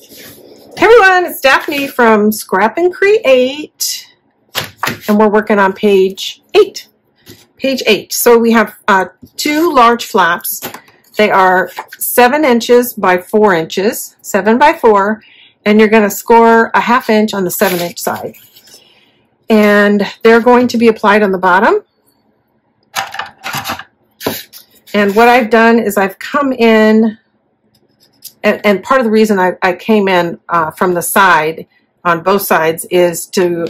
Hey everyone, it's Daphne from Scrap and Create, and we're working on page 8. Page 8. So we have two large flaps. They are 7 inches by 4 inches, 7 by 4, and you're going to score a half inch on the 7 inch side. And they're going to be applied on the bottom. And what I've done is I've come in, and part of the reason I came in from the side, on both sides, is to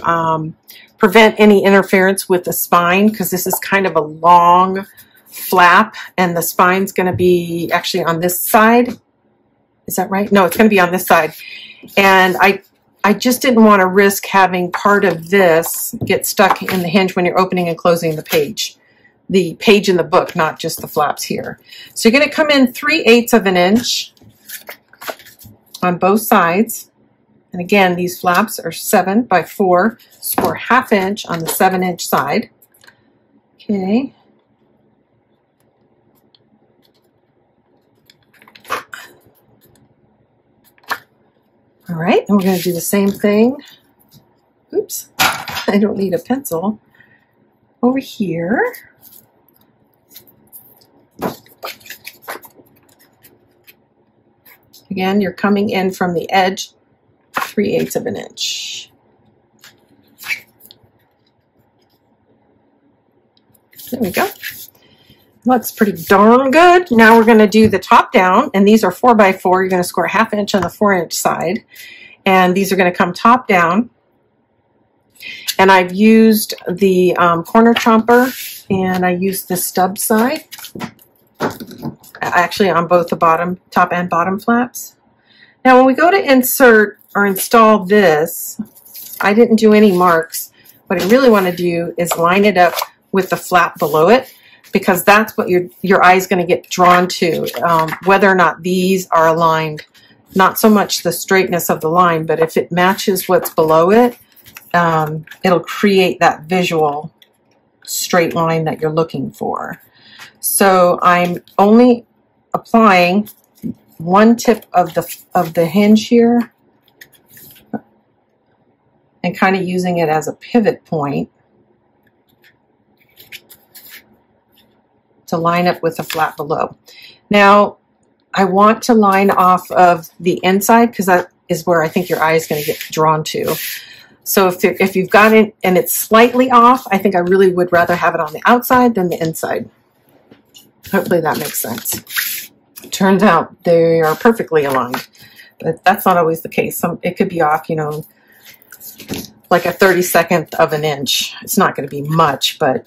prevent any interference with the spine, because this is kind of a long flap, and the spine's going to be actually on this side. Is that right? No, it's going to be on this side. And I just didn't want to risk having part of this get stuck in the hinge when you're opening and closing the page in the book, not just the flaps here. So you're going to come in 3/8 of an inch on both sides. And again, these flaps are 7 by 4, score half inch on the 7 inch side. Okay. All right, and we're going to do the same thing. Oops, I don't need a pencil. Over here. Again, you're coming in from the edge 3/8 of an inch. There we go. Looks pretty darn good. Now we're going to do the top down, and these are 4 by 4. You're going to score a half inch on the 4 inch side, and these are going to come top down. And I've used the corner chomper, and I used the stub side, actually on both the bottom, top and bottom flaps. Now when we go to insert or install this, I didn't do any marks. What I really want to do is line it up with the flap below it, because that's what your eye is going to get drawn to, whether or not these are aligned. Not so much the straightness of the line, but if it matches what's below it, it'll create that visual straight line that you're looking for. So I'm only applying one tip of the hinge here and kind of using it as a pivot point to line up with the flap below. Now I want to line off of the inside, because that is where I think your eye is going to get drawn to. So if you've got it and it's slightly off, I think I really would rather have it on the outside than the inside. Hopefully that makes sense. Turns out they are perfectly aligned, but that's not always the case. It could be off, you know, like a 32nd of an inch. It's not going to be much, but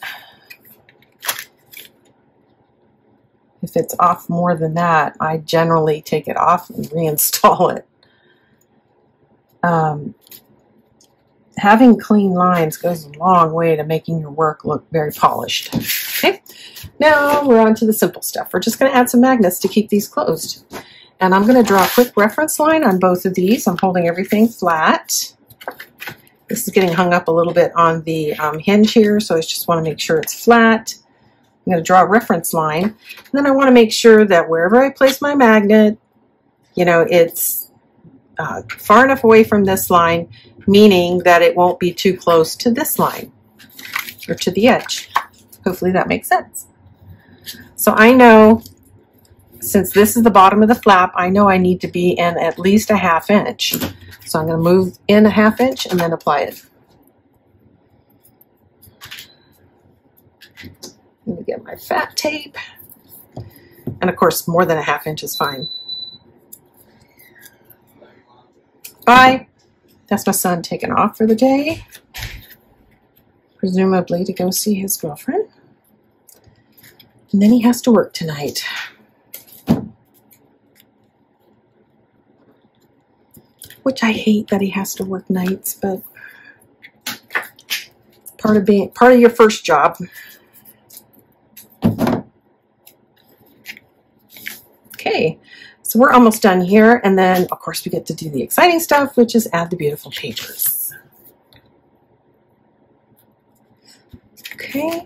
if it's off more than that, I generally take it off and reinstall it. Having clean lines goes a long way to making your work look very polished. Okay, now we're on to the simple stuff. We're just going to add some magnets to keep these closed. And I'm going to draw a quick reference line on both of these. I'm holding everything flat. This is getting hung up a little bit on the hinge here, so I just want to make sure it's flat. I'm going to draw a reference line, and then I want to make sure that wherever I place my magnet, you know, it's far enough away from this line, meaning that it won't be too close to this line or to the edge. Hopefully that makes sense. So I know, since this is the bottom of the flap, I know I need to be in at least a half inch. So I'm going to move in a half inch and then apply it. Let me get my fat tape. And of course, more than a half inch is fine. Bye. That's my son taking off for the day, presumably to go see his girlfriend. And then he has to work tonight. Which I hate that he has to work nights, but it's part of your first job. Okay, so we're almost done here, and then of course we get to do the exciting stuff, which is add the beautiful pages. Okay.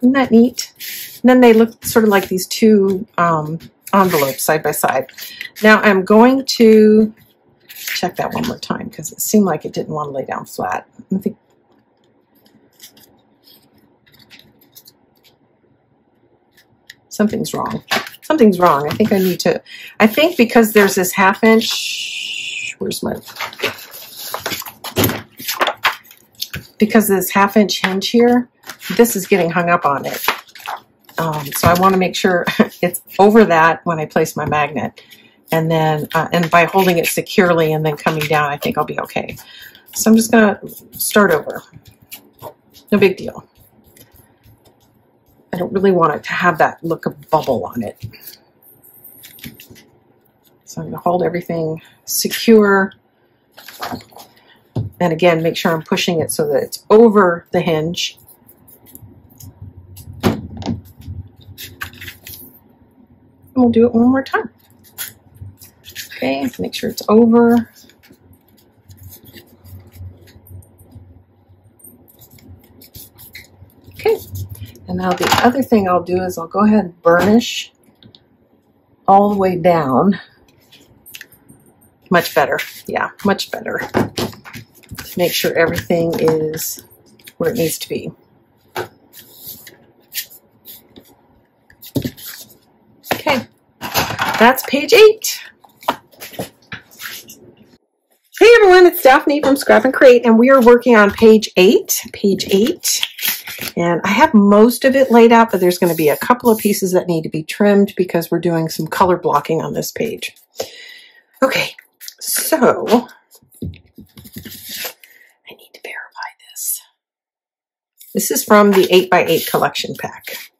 Isn't that neat? And then they look sort of like these two envelopes side by side. Now I'm going to check that one more time because it seemed like it didn't want to lay down flat. I think something's wrong. Something's wrong. I think I need to, I think because there's this half inch, where's my, because of this half inch hinge here, this is getting hung up on it. So I want to make sure it's over that when I place my magnet. And then, and by holding it securely and then coming down, I think I'll be okay. So I'm just going to start over. No big deal. I don't really want it to have that look of bubble on it. So I'm going to hold everything secure. And again, make sure I'm pushing it so that it's over the hinge. And we'll do it one more time. Okay, make sure it's over. Okay, and now the other thing I'll do is I'll go ahead and burnish all the way down. Much better, yeah, much better. To make sure everything is where it needs to be. Okay, that's page 8. Hey everyone, it's Daphne from Scrap and Create, and we are working on page 8, and I have most of it laid out, but there's going to be a couple of pieces that need to be trimmed because we're doing some color blocking on this page. Okay, so I need to verify this. This is from the 8x8 collection pack.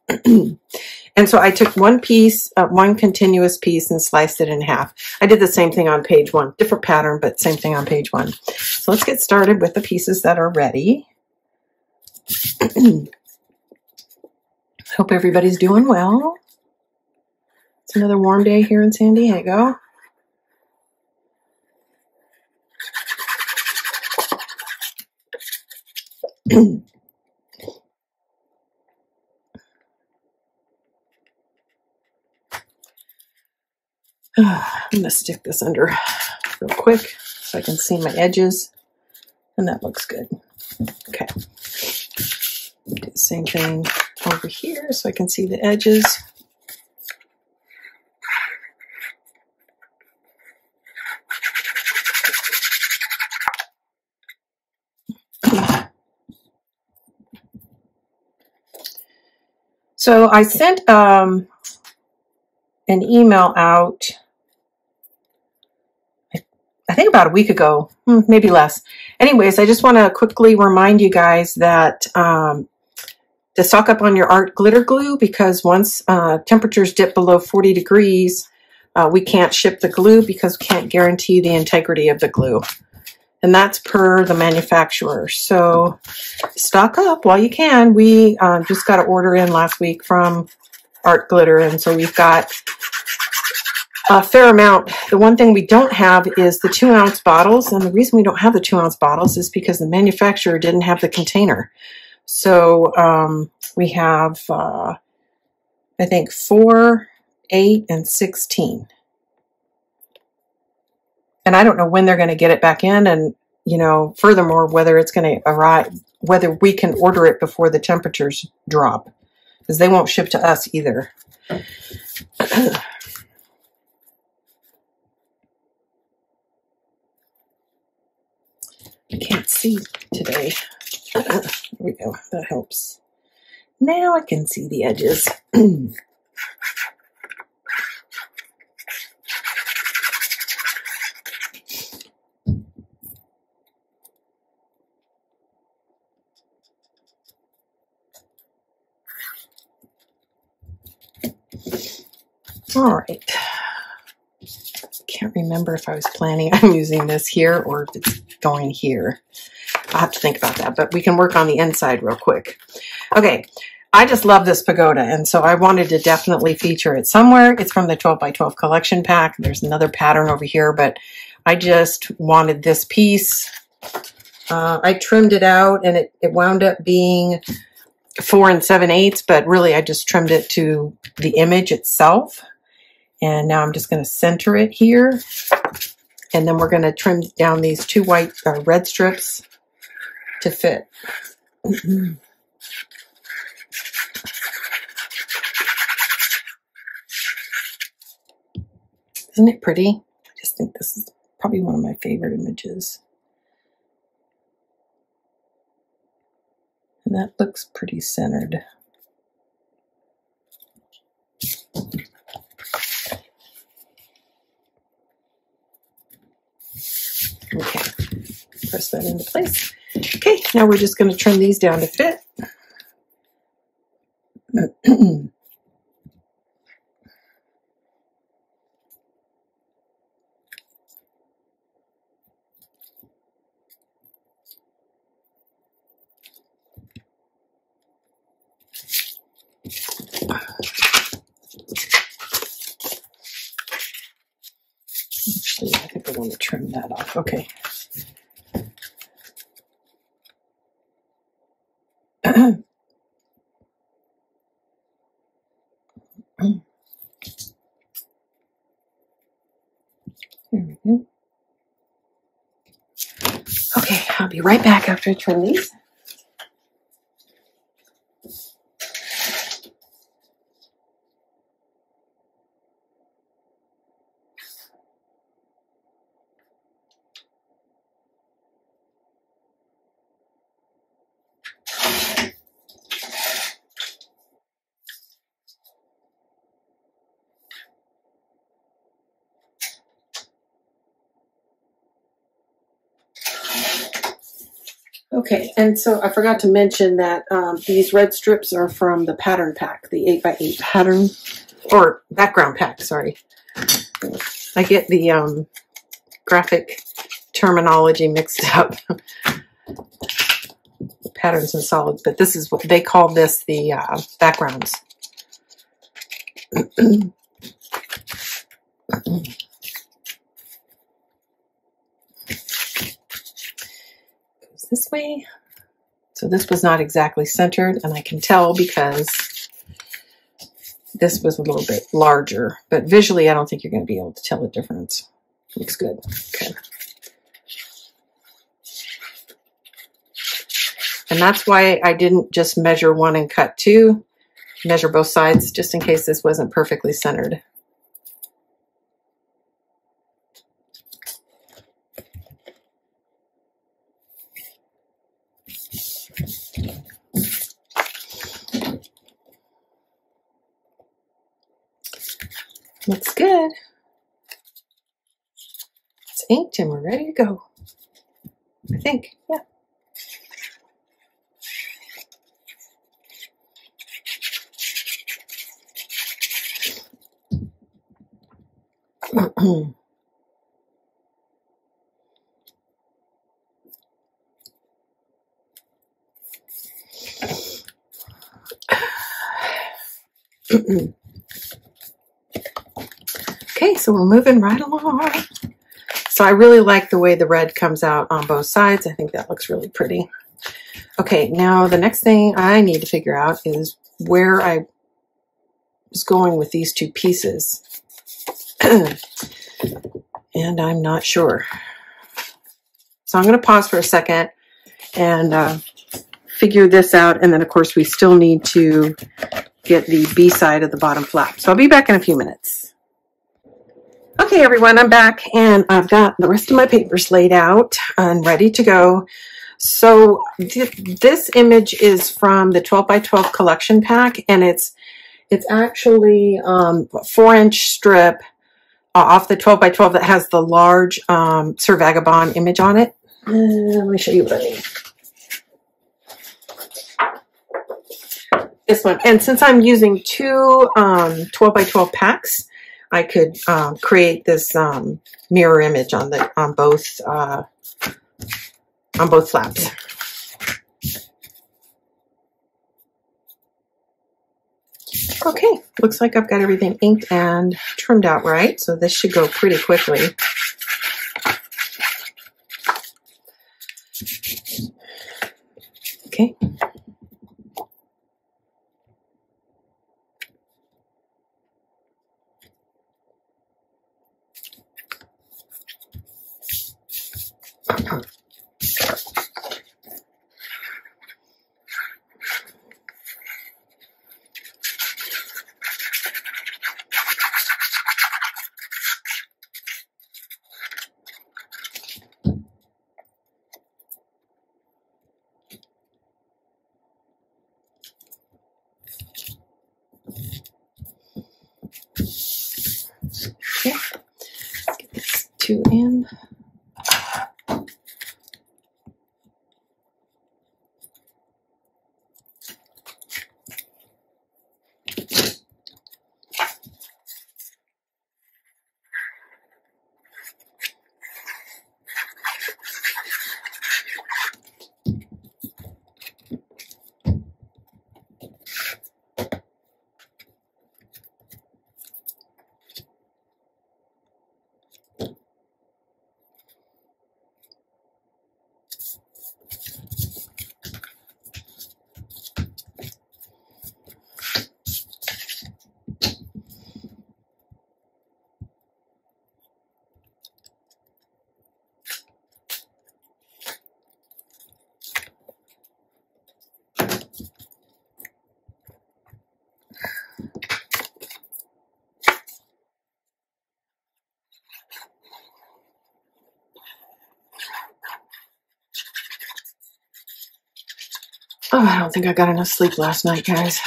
And so I took one piece, one continuous piece, and sliced it in half. I did the same thing on page 1, different pattern, but same thing on page 1. So let's get started with the pieces that are ready. Hope everybody's doing well. It's another warm day here in San Diego. I'm going to stick this under real quick so I can see my edges, and that looks good. Okay, do the same thing over here so I can see the edges. So I sent an email out, I think about a week ago, maybe less. Anyways, I just want to quickly remind you guys that to stock up on your Art Glitter glue, because once temperatures dip below 40 degrees, we can't ship the glue because we can't guarantee the integrity of the glue. And that's per the manufacturer. So stock up while you can. We just got an order in last week from Art Glitter, and so we've got a fair amount. The one thing we don't have is the 2-ounce bottles, and the reason we don't have the 2-ounce bottles is because the manufacturer didn't have the container. So we have, I think, 4, 8, and 16. And I don't know when they're going to get it back in, and, you know, furthermore, whether it's going to arrive, whether we can order it before the temperatures drop, because they won't ship to us either. I can't see today. There we go. That helps. Now I can see the edges. All right. Can't remember if I was planning on using this here or if it's going here. I'll have to think about that, but we can work on the inside real quick. Okay, I just love this pagoda, and so I wanted to definitely feature it somewhere. It's from the 12x12 collection pack. There's another pattern over here, but I just wanted this piece. I trimmed it out, and it wound up being 4 7/8, but really I just trimmed it to the image itself. And now I'm just going to center it here. And then we're going to trim down these two white red strips to fit. Isn't it pretty? I just think this is probably one of my favorite images. And that looks pretty centered. Okay, press that into place. Okay, now we're just going to trim these down to fit. Actually, I think I want to trim that off. Okay. There we go. Okay, I'll be right back after I trim these. Okay, and so I forgot to mention that these red strips are from the pattern pack, the 8x8 pattern, or background pack, sorry. I get the graphic terminology mixed up. Patterns and solids, but this is what they call this, the backgrounds. This way. So this was not exactly centered, and I can tell because this was a little bit larger, but visually I don't think you're going to be able to tell the difference. Looks good. Okay. And that's why I didn't just measure one and cut two, measure both sides, just in case this wasn't perfectly centered. Looks good. It's inked and we're ready to go. I think, yeah. Okay, so we're moving right along. So I really like the way the red comes out on both sides. I think that looks really pretty. Okay, now the next thing I need to figure out is where I was going with these two pieces. And I'm not sure. So I'm going to pause for a second and figure this out. And then, of course, we still need to get the B side of the bottom flap. So I'll be back in a few minutes. Okay, everyone, I'm back, and I've got the rest of my papers laid out and ready to go. So this image is from the 12x12 collection pack, and it's actually a 4-inch strip off the 12x12 that has the large Sir Vagabond image on it. Let me show you what I need. This one. And since I'm using two 12x12 packs, I could create this mirror image on the on both flaps. Okay, looks like I've got everything inked and trimmed out right, so this should go pretty quickly. Okay. Okay, let's get these two in. Oh, I don't think I got enough sleep last night, guys.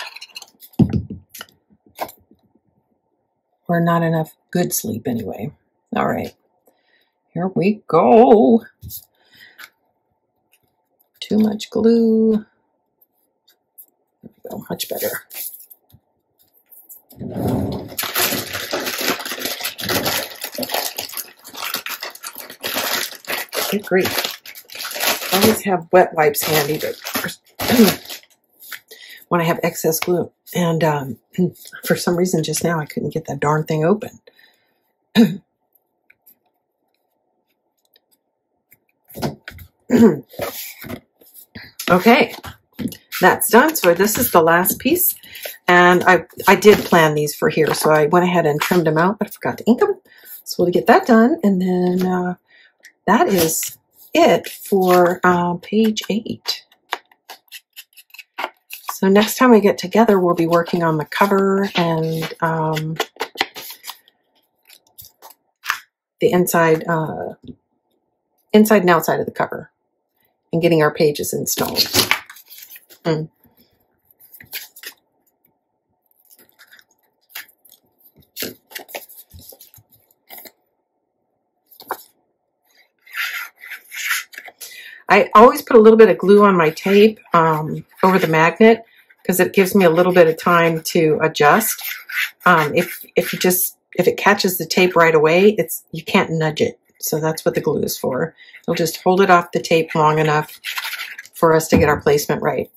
Or not enough good sleep, anyway. All right. Here we go. Too much glue. There we go. Much better. Good grief. I always have wet wipes handy, but when I have excess glue, and for some reason just now I couldn't get that darn thing open. Okay, that's done. So this is the last piece, and I did plan these for here, so I went ahead and trimmed them out, but I forgot to ink them, so we'll get that done, and then that is it for page 8. So next time we get together, we'll be working on the cover and the inside and outside of the cover, and getting our pages installed. I always put a little bit of glue on my tape over the magnet, because it gives me a little bit of time to adjust. If it catches the tape right away, you can't nudge it. So that's what the glue is for. It'll just hold it off the tape long enough for us to get our placement right.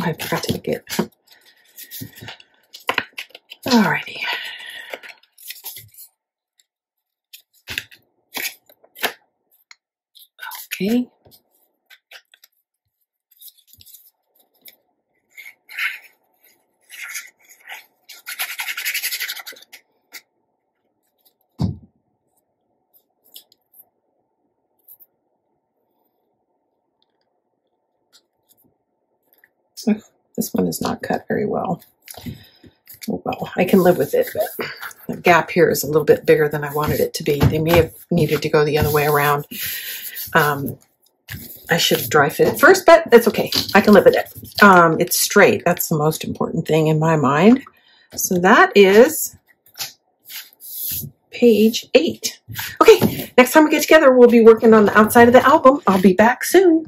I forgot to make it. Alrighty. Okay. This one is not cut very well. Oh, well, I can live with it, but the gap here is a little bit bigger than I wanted it to be. They may have needed to go the other way around. I should dry fit it first, but that's okay. I can live with it. It's straight. That's the most important thing in my mind. So that is page 8. Okay, next time we get together, we'll be working on the outside of the album. I'll be back soon.